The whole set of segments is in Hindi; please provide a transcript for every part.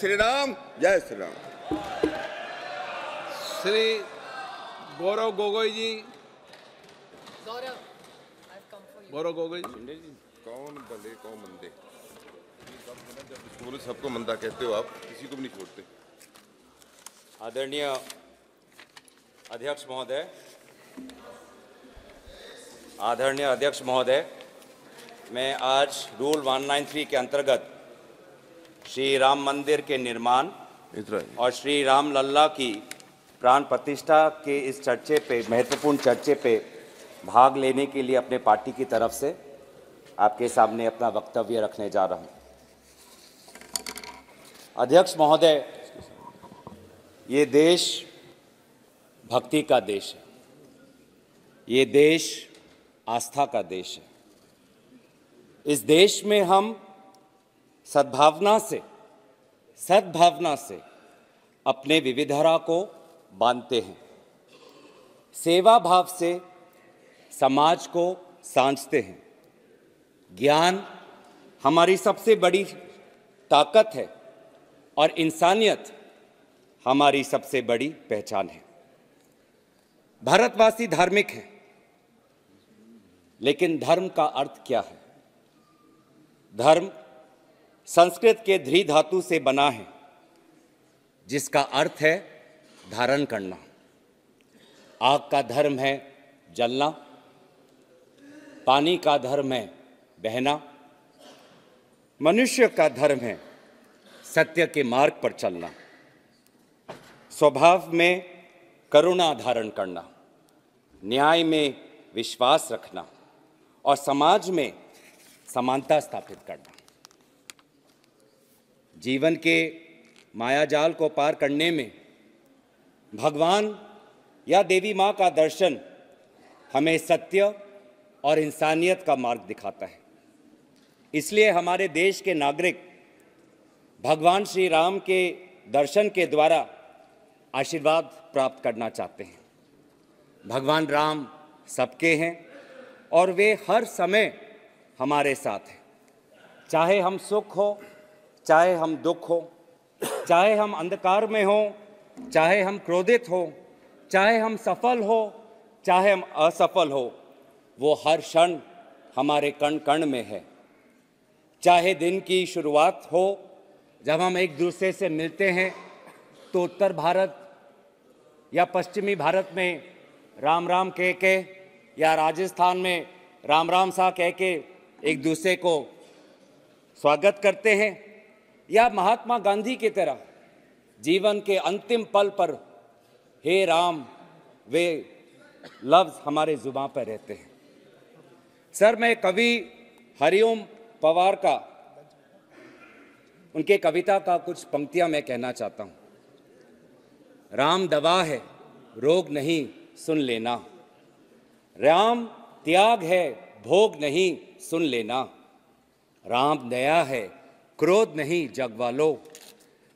श्री राम, जय श्री राम। श्री गौरव गोगोई जी, गौरव गोगोई जी, कौन भले कौन मंदे, जब सबको मंदा कहते हो आप, किसी को भी नहीं छोड़ते। आदरणीय अध्यक्ष महोदय, आदरणीय अध्यक्ष महोदय, मैं आज रूल 193 के अंतर्गत श्री राम मंदिर के निर्माण और श्री राम लल्ला की प्राण प्रतिष्ठा के इस चर्चे पे, महत्वपूर्ण चर्चे पे भाग लेने के लिए अपने पार्टी की तरफ से आपके सामने अपना वक्तव्य रखने जा रहा हूँ। अध्यक्ष महोदय, ये देश भक्ति का देश है, ये देश आस्था का देश है। इस देश में हम सद्भावना से अपने विविधता को बांधते हैं, सेवा भाव से समाज को सांझते हैं। ज्ञान हमारी सबसे बड़ी ताकत है और इंसानियत हमारी सबसे बड़ी पहचान है। भारतवासी धार्मिक हैं, लेकिन धर्म का अर्थ क्या है? धर्म संस्कृत के ध्री धातु से बना है, जिसका अर्थ है धारण करना। आग का धर्म है जलना, पानी का धर्म है बहना, मनुष्य का धर्म है सत्य के मार्ग पर चलना, स्वभाव में करुणा धारण करना, न्याय में विश्वास रखना और समाज में समानता स्थापित करना। जीवन के मायाजाल को पार करने में भगवान या देवी माँ का दर्शन हमें सत्य और इंसानियत का मार्ग दिखाता है। इसलिए हमारे देश के नागरिक भगवान श्री राम के दर्शन के द्वारा आशीर्वाद प्राप्त करना चाहते हैं। भगवान राम सबके हैं और वे हर समय हमारे साथ हैं, चाहे हम सुख हो, चाहे हम दुख हो, चाहे हम अंधकार में हो, चाहे हम क्रोधित हो, चाहे हम सफल हो, चाहे हम असफल हो, वो हर क्षण हमारे कण कण में है। चाहे दिन की शुरुआत हो जब हम एक दूसरे से मिलते हैं, तो उत्तर भारत या पश्चिमी भारत में राम राम कह के या राजस्थान में राम राम सा कह के एक दूसरे को स्वागत करते हैं, या महात्मा गांधी की तरह जीवन के अंतिम पल पर हे राम वे लफ्ज़ हमारे जुबान पर रहते हैं। सर, मैं कवि हरिओम पवार का, उनके कविता का कुछ पंक्तियां मैं कहना चाहता हूँ। राम दवा है, रोग नहीं, सुन लेना। राम त्याग है, भोग नहीं, सुन लेना। राम दया है, क्रोध नहीं, जगवालो।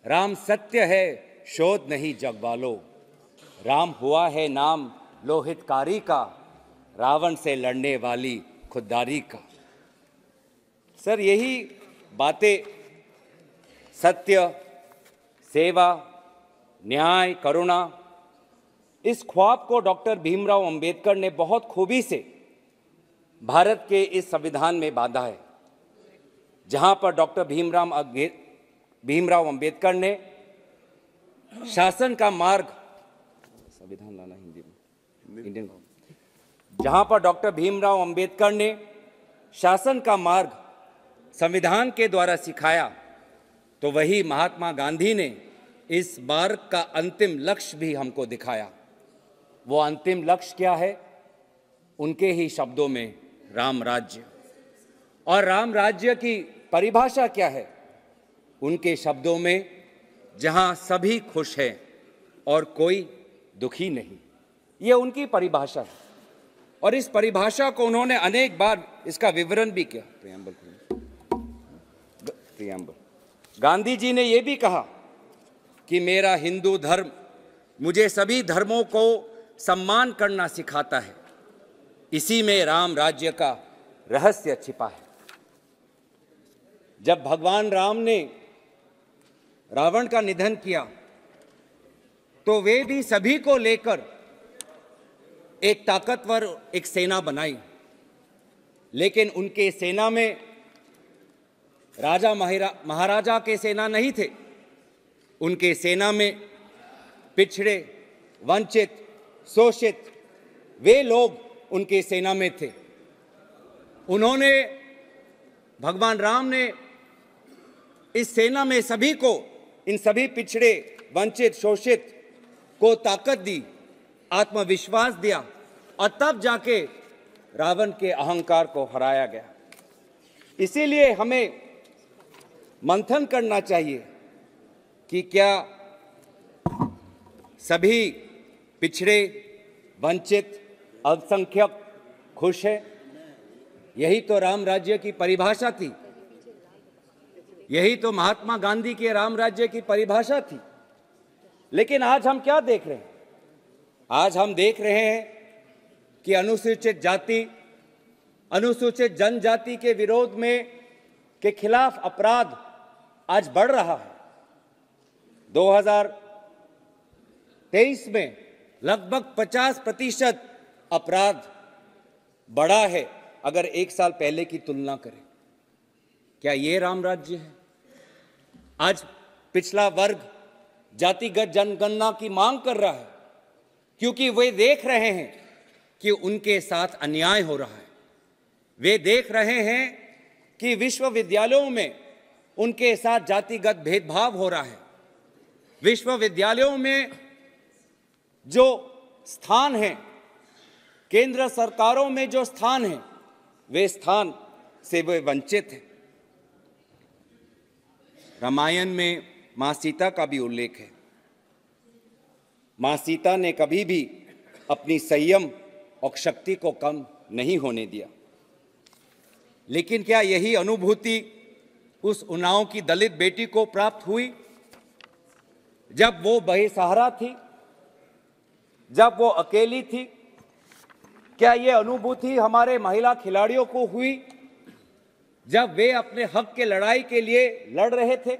राम सत्य है, शोध नहीं, जगवालो। राम हुआ है नाम लोहितकारी का, रावण से लड़ने वाली खुददारी का। सर, यही बातें सत्य, सेवा, न्याय, करुणा, इस ख्वाब को डॉक्टर भीमराव अंबेडकर ने बहुत खूबी से भारत के इस संविधान में बांधा है, जहां पर डॉक्टर भीमराव अंबेडकर ने शासन का मार्ग संविधान लाना, हिंदी में इंडियन, जहां पर डॉक्टर भीमराव अंबेडकर ने शासन का मार्ग संविधान के द्वारा सिखाया, तो वही महात्मा गांधी ने इस मार्ग का अंतिम लक्ष्य भी हमको दिखाया। वो अंतिम लक्ष्य क्या है? उनके ही शब्दों में राम राज्य। और राम राज्य की परिभाषा क्या है? उनके शब्दों में, जहां सभी खुश हैं और कोई दुखी नहीं। ये उनकी परिभाषा है और इस परिभाषा को उन्होंने अनेक बार इसका विवरण भी किया। प्रियम्बल गांधी जी ने यह भी कहा कि मेरा हिंदू धर्म मुझे सभी धर्मों को सम्मान करना सिखाता है। इसी में राम राज्य का रहस्य छिपा है। जब भगवान राम ने रावण का निधन किया तो वे भी सभी को लेकर एक ताकतवर एक सेना बनाई, लेकिन उनके सेना में राजा महाराजा के सेना नहीं थे। उनके सेना में पिछड़े, वंचित, शोषित वे लोग उनके सेना में थे। उन्होंने, भगवान राम ने इस सेना में सभी को, इन सभी पिछड़े, वंचित, शोषित को ताकत दी, आत्मविश्वास दिया और तब जाके रावण के अहंकार को हराया गया। इसीलिए हमें मंथन करना चाहिए कि क्या सभी पिछड़े, वंचित, अल्पसंख्यक खुश है? यही तो राम राज्य की परिभाषा थी, यही तो महात्मा गांधी के राम राज्य की परिभाषा थी। लेकिन आज हम क्या देख रहे हैं? आज हम देख रहे हैं कि अनुसूचित जाति, अनुसूचित जनजाति के विरोध में के खिलाफ अपराध आज बढ़ रहा है। 2023 में लगभग 50% अपराध बढ़ा है अगर 1 साल पहले की तुलना करें। क्या ये राम राज्य है? आज पिछला वर्ग जातिगत जनगणना की मांग कर रहा है, क्योंकि वे देख रहे हैं कि उनके साथ अन्याय हो रहा है। वे देख रहे हैं कि विश्वविद्यालयों में उनके साथ जातिगत भेदभाव हो रहा है। विश्वविद्यालयों में जो स्थान हैं, केंद्र सरकारों में जो स्थान हैं, वे स्थान से वे वंचित हैं। रामायण में माँ सीता का भी उल्लेख है। माँ सीता ने कभी भी अपनी संयम और शक्ति को कम नहीं होने दिया। लेकिन क्या यही अनुभूति उस उन्नाव की दलित बेटी को प्राप्त हुई जब वो बेसहारा थी, जब वो अकेली थी? क्या ये अनुभूति हमारे महिला खिलाड़ियों को हुई जब वे अपने हक के लड़ाई के लिए लड़ रहे थे?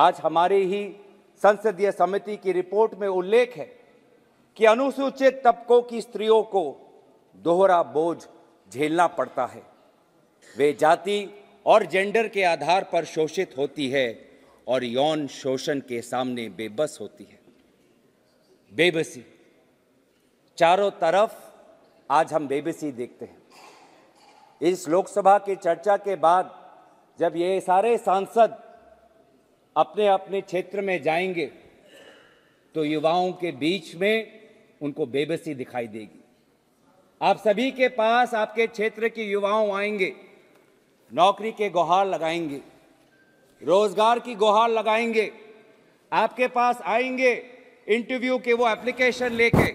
आज हमारे ही संसदीय समिति की रिपोर्ट में उल्लेख है कि अनुसूचित तबकों की स्त्रियों को दोहरा बोझ झेलना पड़ता है। वे जाति और जेंडर के आधार पर शोषित होती है और यौन शोषण के सामने बेबस होती है। बेबसी, चारों तरफ आज हम बेबसी देखते हैं। इस लोकसभा की चर्चा के बाद जब ये सारे सांसद अपने अपने क्षेत्र में जाएंगे तो युवाओं के बीच में उनको बेबसी दिखाई देगी। आप सभी के पास आपके क्षेत्र के युवाओं आएंगे, नौकरी के गुहार लगाएंगे, रोजगार की गुहार लगाएंगे, आपके पास आएंगे इंटरव्यू के वो एप्लीकेशन लेके,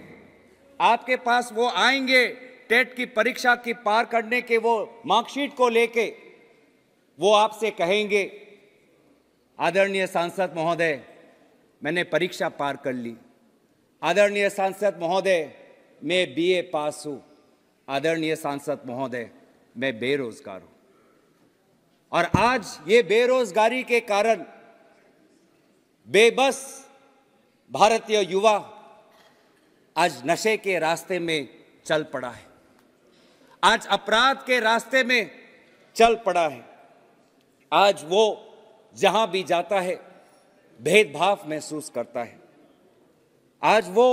आपके पास वो आएंगे टेट की परीक्षा की पार करने के वो मार्कशीट को लेके। वो आपसे कहेंगे, आदरणीय सांसद महोदय, मैंने परीक्षा पार कर ली। आदरणीय सांसद महोदय, मैं बीए पास हूँ। आदरणीय सांसद महोदय, मैं बेरोजगार हूँ। और आज ये बेरोजगारी के कारण बेबस भारतीय युवा आज नशे के रास्ते में चल पड़ा है, आज अपराध के रास्ते में चल पड़ा है। आज वो जहाँ भी जाता है भेदभाव महसूस करता है। आज वो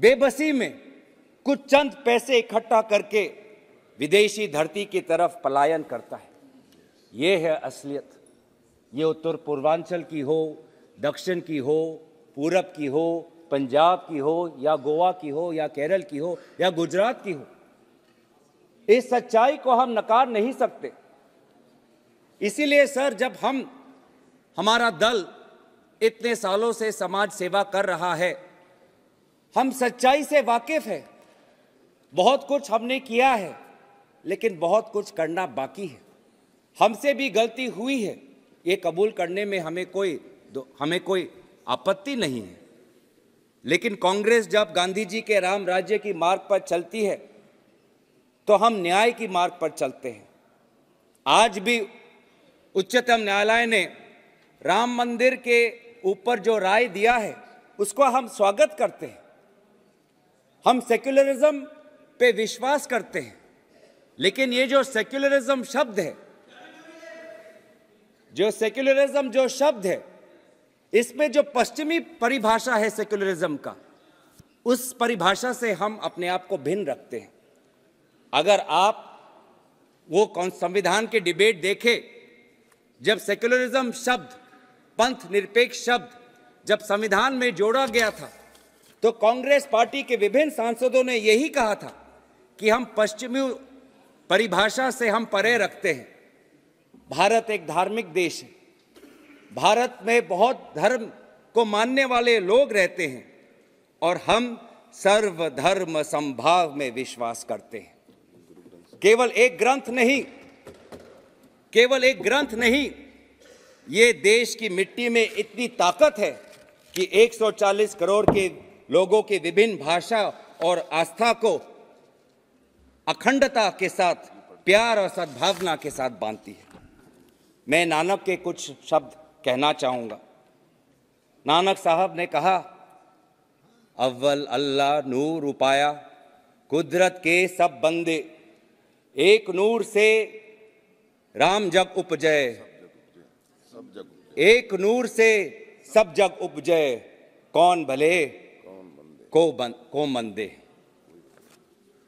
बेबसी में कुछ चंद पैसे इकट्ठा करके विदेशी धरती की तरफ पलायन करता है। ये है असलियत। ये उत्तर पूर्वांचल की हो, दक्षिण की हो, पूरब की हो, पंजाब की हो, या गोवा की हो, या केरल की हो, या गुजरात की हो, इस सच्चाई को हम नकार नहीं सकते। इसीलिए सर, जब हम, हमारा दल इतने सालों से समाज सेवा कर रहा है, हम सच्चाई से वाकिफ है। बहुत कुछ हमने किया है, लेकिन बहुत कुछ करना बाकी है। हमसे भी गलती हुई है, ये कबूल करने में हमें कोई आपत्ति नहीं है। लेकिन कांग्रेस जब गांधी जी के राम राज्य की मार्ग पर चलती है तो हम न्याय की मार्ग पर चलते हैं। आज भी उच्चतम न्यायालय ने राम मंदिर के ऊपर जो राय दिया है उसको हम स्वागत करते हैं। हम सेक्युलरिज्म पे विश्वास करते हैं, लेकिन ये जो सेक्युलरिज्म शब्द है, जो सेक्युलरिज्म जो शब्द है, इसमें जो पश्चिमी परिभाषा है सेक्युलरिज्म का, उस परिभाषा से हम अपने आप को भिन्न रखते हैं। अगर आप वो संविधान के डिबेट देखें, जब सेक्युलरिज्म शब्द, पंथ निरपेक्ष शब्द जब संविधान में जोड़ा गया था, तो कांग्रेस पार्टी के विभिन्न सांसदों ने यही कहा था कि हम पश्चिमी परिभाषा से हम परे रखते हैं। भारत एक धार्मिक देश है, भारत में बहुत धर्म को मानने वाले लोग रहते हैं और हम सर्वधर्म संभाव में विश्वास करते हैं। केवल एक ग्रंथ नहीं, ये देश की मिट्टी में इतनी ताकत है कि 140 करोड़ के लोगों के विभिन्न भाषा और आस्था को अखंडता के साथ, प्यार और सद्भावना के साथ बांधती है। मैं नानक के कुछ शब्द कहना चाहूँगा। नानक साहब ने कहा, अव्वल अल्लाह नूर उपाया, कुदरत के सब बंदे, एक नूर से राम जग उपजय, एक नूर से सब जग उपजय, कौन भले को मंदे।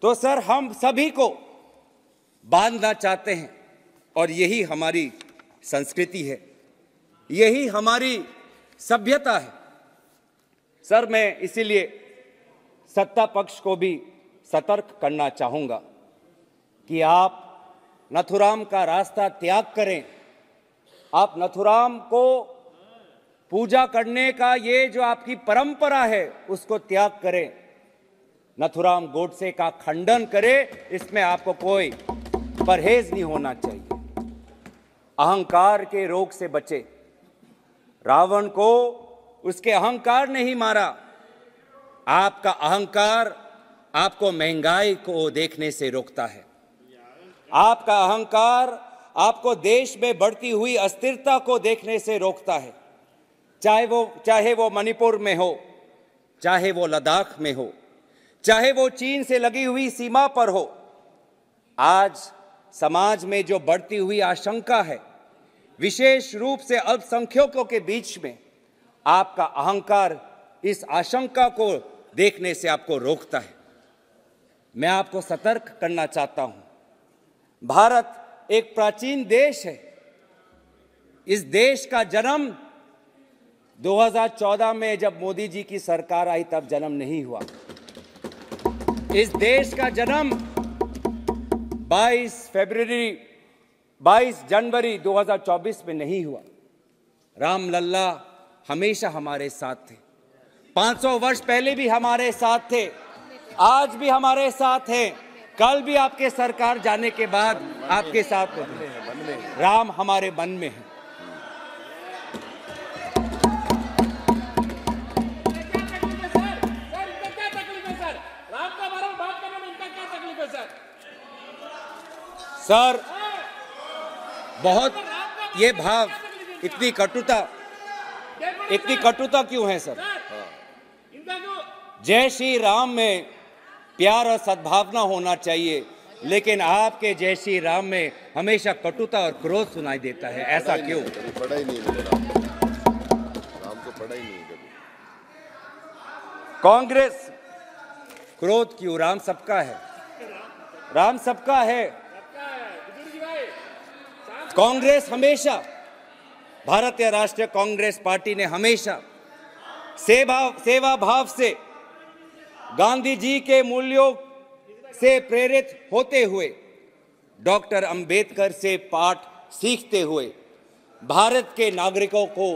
तो सर, हम सभी को बांधना चाहते हैं और यही हमारी संस्कृति है, यही हमारी सभ्यता है। सर, मैं इसीलिए सत्ता पक्ष को भी सतर्क करना चाहूँगा कि आप नथुराम का रास्ता त्याग करें। आप नथुराम को पूजा करने का ये जो आपकी परंपरा है उसको त्याग करें, नथुराम गोडसे का खंडन करें। इसमें आपको कोई परहेज नहीं होना चाहिए। अहंकार के रोग से बचे। रावण को उसके अहंकार ने ही मारा। आपका अहंकार आपको महंगाई को देखने से रोकता है। आपका अहंकार आपको देश में बढ़ती हुई अस्थिरता को देखने से रोकता है। चाहे वो मणिपुर में हो, चाहे वो लद्दाख में हो, चाहे वो चीन से लगी हुई सीमा पर हो, आज समाज में जो बढ़ती हुई आशंका है, विशेष रूप से अल्पसंख्यकों के बीच में, आपका अहंकार इस आशंका को देखने से आपको रोकता है। मैं आपको सतर्क करना चाहता हूँ। भारत एक प्राचीन देश है। इस देश का जन्म 2014 में जब मोदी जी की सरकार आई तब जन्म नहीं हुआ। इस देश का जन्म 22 जनवरी 2024 में नहीं हुआ। राम लल्ला हमेशा हमारे साथ थे, 500 वर्ष पहले भी हमारे साथ थे, आज भी हमारे साथ हैं, कल भी आपके सरकार जाने के बाद आपके साथ हैं। राम हमारे मन में है। सर, बहुत ये भाव, इतनी कटुता क्यों है सर? जय श्री राम में प्यार और सद्भावना होना चाहिए, लेकिन आपके जय श्री राम में हमेशा कटुता और क्रोध सुनाई देता है। ऐसा क्यों? कांग्रेस, क्रोध क्यों? राम सबका है, राम सबका है। कांग्रेस हमेशा, भारतीय राष्ट्रीय कांग्रेस पार्टी ने हमेशा सेवा भाव से, गांधी जी के मूल्यों से प्रेरित होते हुए, डॉक्टर अंबेडकर से पाठ सीखते हुए भारत के नागरिकों को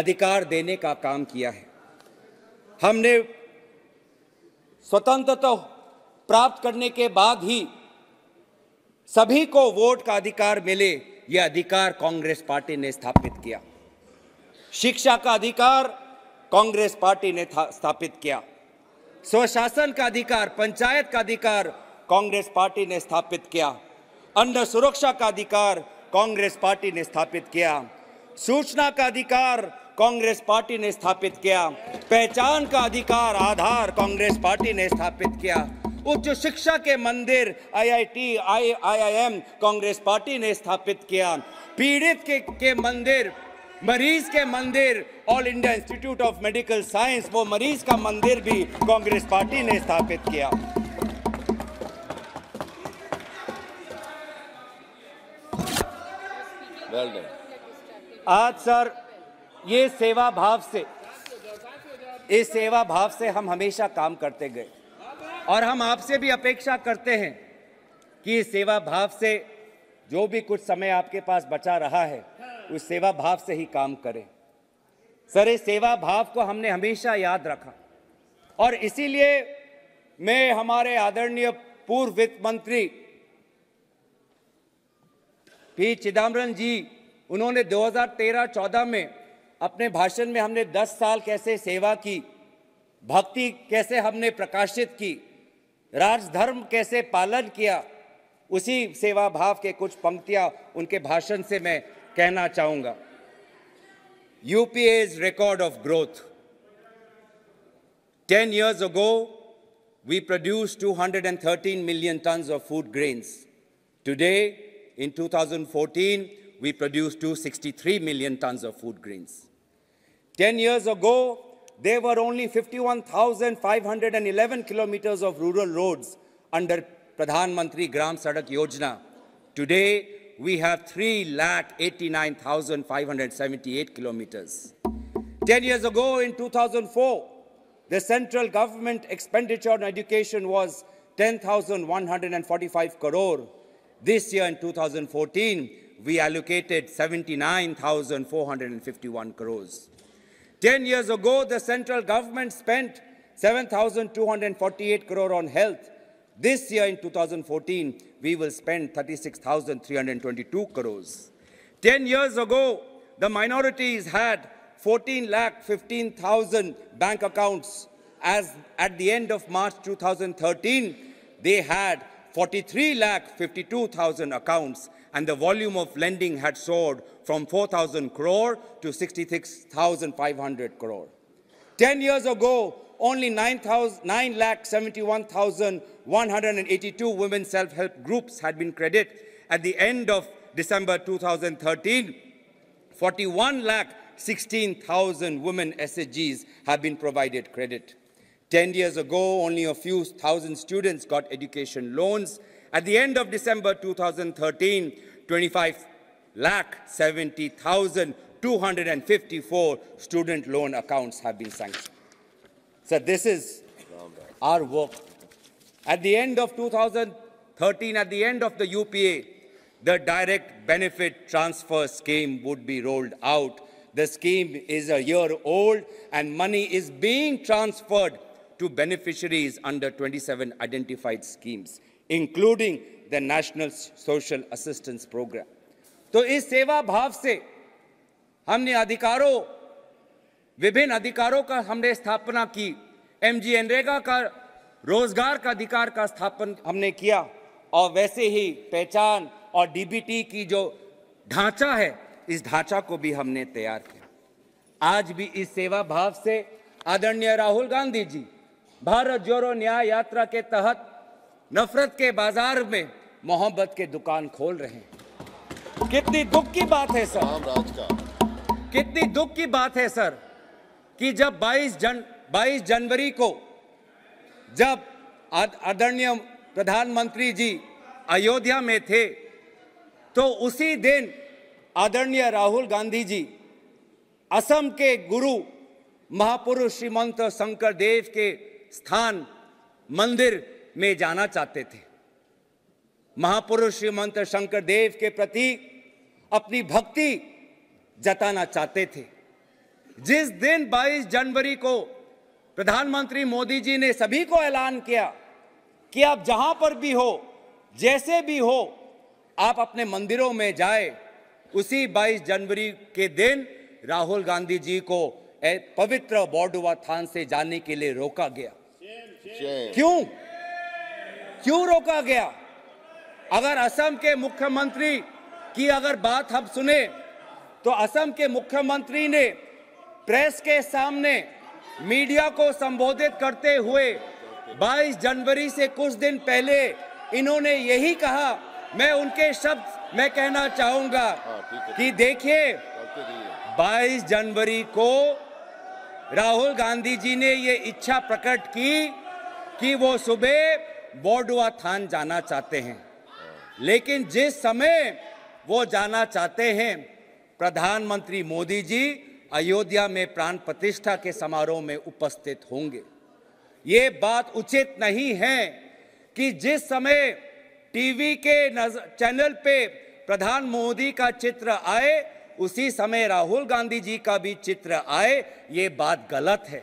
अधिकार देने का काम किया है। हमने स्वतंत्रता प्राप्त करने के बाद ही सभी को वोट का अधिकार मिले, यह अधिकार कांग्रेस पार्टी ने स्थापित किया। शिक्षा का अधिकार कांग्रेस पार्टी ने स्थापित किया। स्वशासन का अधिकार, पंचायत का अधिकार कांग्रेस पार्टी ने स्थापित किया। अन्न सुरक्षा का अधिकार कांग्रेस पार्टी ने स्थापित किया। सूचना का अधिकार कांग्रेस पार्टी ने स्थापित किया, पहचान का अधिकार आधार कांग्रेस पार्टी ने स्थापित किया, उच्च शिक्षा के मंदिर आईआईटी आईआईएम कांग्रेस पार्टी ने स्थापित किया, पीड़ित के मंदिर, मरीज के मंदिर, All India Institute of Medical Science वो मरीज का मंदिर भी कांग्रेस पार्टी ने स्थापित किया। well done. आज सर ये सेवा भाव से हम हमेशा काम करते गए और हम आपसे भी अपेक्षा करते हैं कि इस सेवा भाव से जो भी कुछ समय आपके पास बचा रहा है उस सेवा भाव से ही काम करें। सर इस सेवा भाव को हमने हमेशा याद रखा और इसीलिए मैं हमारे आदरणीय पूर्व वित्त मंत्री पी चिदम्बरम जी, उन्होंने 2013-14 में अपने भाषण में हमने 10 साल कैसे सेवा की, भक्ति कैसे हमने प्रकाशित की, राजधर्म कैसे पालन किया, उसी सेवा भाव के कुछ पंक्तियां उनके भाषण से मैं कहना चाहूंगा। UPA's record of growth. 10 years ago, we produced 213 million tons of food grains. Today, in 2014, we produced 263 million tons of food grains. 10 years ago, there were only 51,511 kilometers of rural roads under Pradhan Mantri Gram Sadak Yojana. Today, we have 3,89,578 kilometers. 10 years ago, in 2004, the central government expenditure on education was 10,145 crore. This year, in 2014, we allocated 79,451 crores. 10 years ago, the central government spent 7,248 crore on health. This year, in 2014, we will spend 36,322 crores. 10 years ago, the minorities had 14,15,000 bank accounts. As at the end of March 2013, they had 43,52,000 accounts, and the volume of lending had soared from 4,000 crore to 66,500 crore. 10 years ago, only 9,71,182 women self-help groups had been credited. At the end of December 2013, 41,16,000 women SHGs have been provided credit. 10 years ago, only a few thousand students got education loans. At the end of December 2013, 25,70,254 student loan accounts have been sanctioned. So this is our work. At the end of 2013, at the end of the UPA, the direct benefit transfer scheme would be rolled out. The scheme is a year old and money is being transferred to beneficiaries under 27 identified schemes, including the National Social Assistance Program. So इस सेवा भाव से हमने अधिकारों, विभिन्न अधिकारों का हमने स्थापना की। MGNREGA का, रोजगार का अधिकार का स्थापन हमने किया और वैसे ही पहचान और DBT की जो ढांचा है, इस ढांचा को भी हमने तैयार किया। आज भी इस सेवा भाव से आदरणीय राहुल गांधी जी भारत जोड़ो न्याय यात्रा के तहत नफरत के बाजार में मोहब्बत के दुकान खोल रहे हैं। कितनी दुख की बात है सर, कितनी दुख की बात है सर कि जब 22 जनवरी को जब आदरणीय प्रधानमंत्री जी अयोध्या में थे तो उसी दिन आदरणीय राहुल गांधी जी असम के गुरु महापुरुष श्रीमंत शंकर देव के स्थान मंदिर में जाना चाहते थे। महापुरुष श्रीमंत शंकर देव के प्रति अपनी भक्ति जताना चाहते थे। जिस दिन 22 जनवरी को प्रधानमंत्री मोदी जी ने सभी को ऐलान किया कि आप जहां पर भी हो, जैसे भी हो, आप अपने मंदिरों में जाए, उसी 22 जनवरी के दिन राहुल गांधी जी को पवित्र बॉर्डुवा थान से जाने के लिए रोका गया। क्यों रोका गया? अगर असम के मुख्यमंत्री की अगर बात हम सुने तो असम के मुख्यमंत्री ने प्रेस के सामने मीडिया को संबोधित करते हुए 22 जनवरी से कुछ दिन पहले इन्होंने यही कहा, मैं उनके शब्द में कहना चाहूंगा कि देखिए 22 जनवरी को राहुल गांधी जी ने ये इच्छा प्रकट की कि वो सुबह बोडुआ थान जाना चाहते हैं, लेकिन जिस समय वो जाना चाहते हैं प्रधानमंत्री मोदी जी अयोध्या में प्राण प्रतिष्ठा के समारोह में उपस्थित होंगे। ये बात उचित नहीं है कि जिस समय टीवी के चैनल पे प्रधान मोदी का चित्र आए उसी समय राहुल गांधी जी का भी चित्र आए। ये बात गलत है।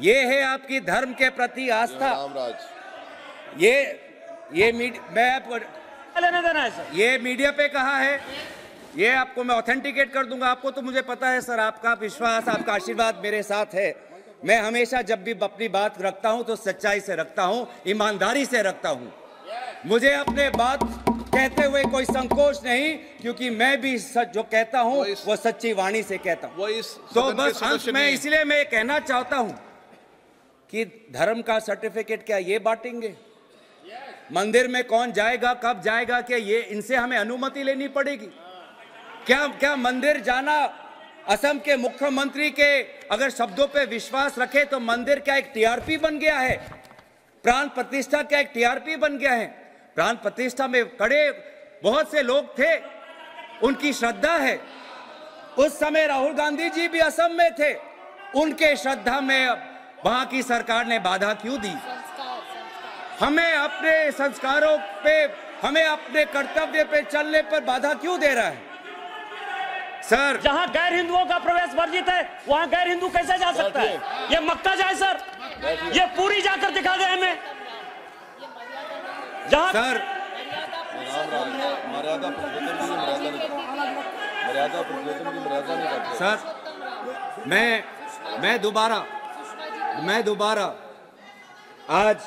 ये है आपकी धर्म के प्रति आस्था। ये मीडिया पे कहा है, ये आपको मैं ऑथेंटिकेट कर दूंगा। आपको तो मुझे पता है सर, आपका विश्वास, आपका आशीर्वाद मेरे साथ है। मैं हमेशा जब भी अपनी बात रखता हूं तो सच्चाई से रखता हूं, ईमानदारी से रखता हूं। मुझे अपने बात कहते हुए कोई संकोच नहीं, क्योंकि मैं भी जो कहता हूं वो सच्ची वाणी से कहता हूं। तो बस अंत में इसलिए मैं कहना चाहता हूं कि धर्म का सर्टिफिकेट क्या ये बांटेंगे? मंदिर में कौन जाएगा, कब जाएगा, क्या ये इनसे हमें अनुमति लेनी पड़ेगी? क्या मंदिर जाना असम के मुख्यमंत्री के अगर शब्दों पे विश्वास रखे तो मंदिर क्या एक टीआरपी बन गया है? प्राण प्रतिष्ठा क्या एक टीआरपी बन गया है? प्राण प्रतिष्ठा में खड़े बहुत से लोग थे, उनकी श्रद्धा है। उस समय राहुल गांधी जी भी असम में थे, उनके श्रद्धा में वहां की सरकार ने बाधा क्यों दी? हमें अपने संस्कारों पे, हमें अपने कर्तव्य पे चलने पर बाधा क्यों दे रहा है? सर, जहाँ गैर हिंदुओं का प्रवेश वर्जित है वहाँ गैर हिंदू कैसे जा सकता है? ये मक्का जाए सर, ये पूरी जाकर दिखा दे हमें। जहाँ सर सर मैं दोबारा आज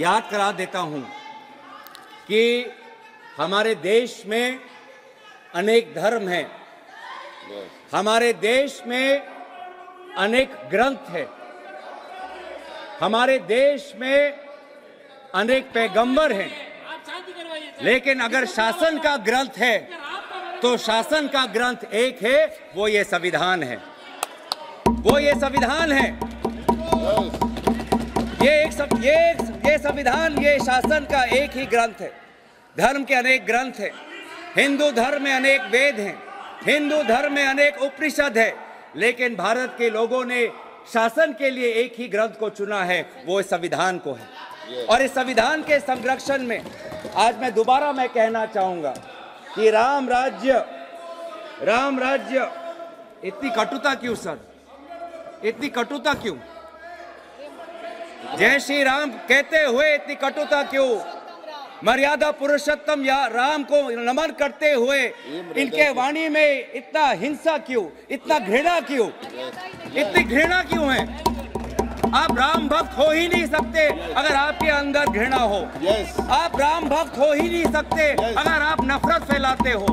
याद करा देता हूँ कि हमारे देश में अनेक धर्म हैं, हमारे देश में अनेक ग्रंथ हैं, हमारे देश में अनेक पैगंबर हैं, लेकिन अगर शासन का ग्रंथ है तो शासन का ग्रंथ एक है, वो ये संविधान है, वो ये संविधान है। ये संविधान, ये शासन का एक ही ग्रंथ है। धर्म के अनेक ग्रंथ हैं, हिंदू धर्म में अनेक वेद हैं, हिंदू धर्म में अनेक उपनिषद है, लेकिन भारत के लोगों ने शासन के लिए एक ही ग्रंथ को चुना है, वो इस संविधान को है। और इस संविधान के संरक्षण में आज मैं दोबारा मैं कहना चाहूँगा कि राम राज्य इतनी कटुता क्यों सर, इतनी कटुता क्यों? जय श्री राम कहते हुए इतनी कटुता क्यों? मर्यादा पुरुषोत्तम या राम को नमन करते हुए इनके वाणी में इतना हिंसा क्यों, इतना घृणा क्यों, इतनी घृणा क्यों है? आप राम भक्त हो ही नहीं सकते अगर आपके अंदर घृणा हो। आप राम भक्त हो ही नहीं सकते अगर आप नफरत फैलाते हो।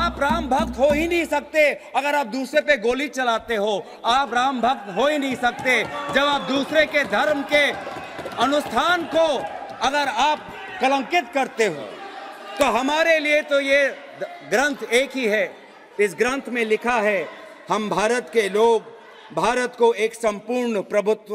आप राम भक्त हो ही नहीं सकते अगर आप दूसरे पे गोली चलाते हो। आप राम भक्त हो ही नहीं सकते जब आप दूसरे के धर्म के अनुष्ठान को अगर आप कलंकित करते हो। तो हमारे लिए तो ये ग्रंथ एक ही है। इस ग्रंथ में लिखा है, हम भारत के लोग भारत को एक संपूर्ण प्रभुत्व,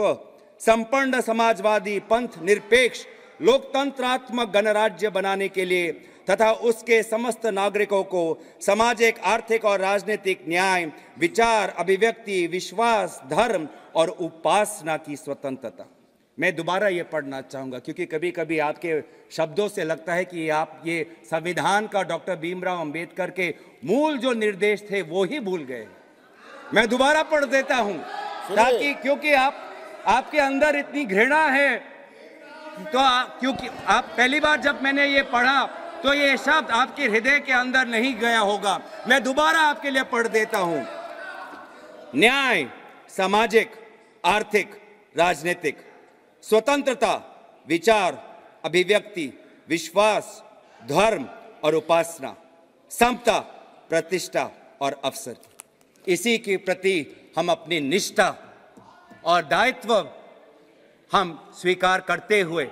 संपन्न समाजवादी, पंथ निरपेक्ष, लोकतंत्रात्मक गणराज्य बनाने के लिए तथा उसके समस्त नागरिकों को सामाजिक, आर्थिक और राजनीतिक न्याय, विचार, अभिव्यक्ति, विश्वास, धर्म और उपासना की स्वतंत्रता। मैं दोबारा ये पढ़ना चाहूँगा, क्योंकि कभी कभी आपके शब्दों से लगता है कि आप ये संविधान का डॉक्टर भीमराव अंबेडकर के मूल जो निर्देश थे वो ही भूल गए। मैं दोबारा पढ़ देता हूँ ताकि, क्योंकि आपके अंदर इतनी घृणा है तो क्योंकि आप पहली बार जब मैंने ये पढ़ा तो ये शब्द आपके हृदय के अंदर नहीं गया होगा। मैं दोबारा आपके लिए पढ़ देता हूँ। न्याय, सामाजिक, आर्थिक, राजनीतिक, स्वतंत्रता, विचार, अभिव्यक्ति, विश्वास, धर्म और उपासना, समता, प्रतिष्ठा और अवसर। इसी के प्रति हम अपनी निष्ठा और दायित्व हम स्वीकार करते हुए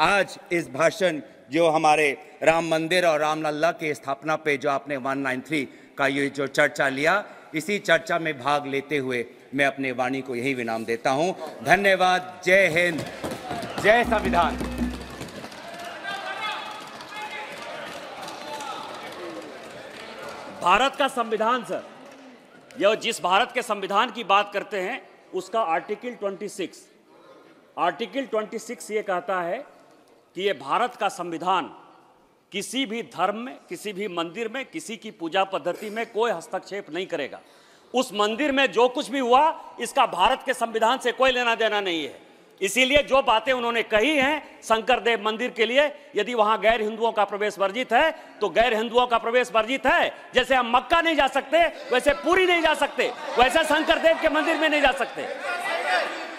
आज इस भाषण जो हमारे राम मंदिर और रामलला की स्थापना पे जो आपने 193 का ये जो चर्चा लिया, इसी चर्चा में भाग लेते हुए मैं अपने वाणी को यही विराम देता हूं। धन्यवाद। जय हिंद, जय संविधान। भारत का संविधान सर, यह जिस भारत के संविधान की बात करते हैं उसका आर्टिकल 26 ये कहता है कि ये भारत का संविधान किसी भी धर्म में, किसी भी मंदिर में, किसी की पूजा पद्धति में कोई हस्तक्षेप नहीं करेगा। उस मंदिर में जो कुछ भी हुआ इसका भारत के संविधान से कोई लेना देना नहीं है। इसीलिए जो बातें उन्होंने कही हैं शंकर देव मंदिर के लिए, यदि वहां गैर हिंदुओं का प्रवेश वर्जित है तो गैर हिंदुओं का प्रवेश वर्जित है। जैसे हम मक्का नहीं जा सकते, वैसे पुरी नहीं जा सकते, वैसे शंकर देव के मंदिर में नहीं जा सकते।